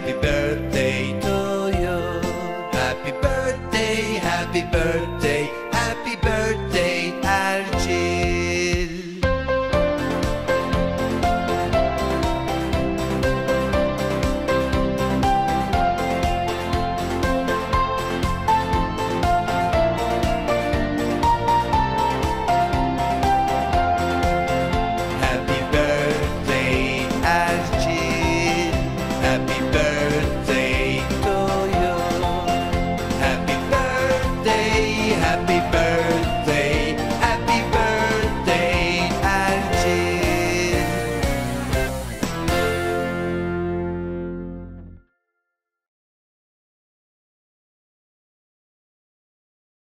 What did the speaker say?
Happy birthday to you. Happy birthday, happy birthday.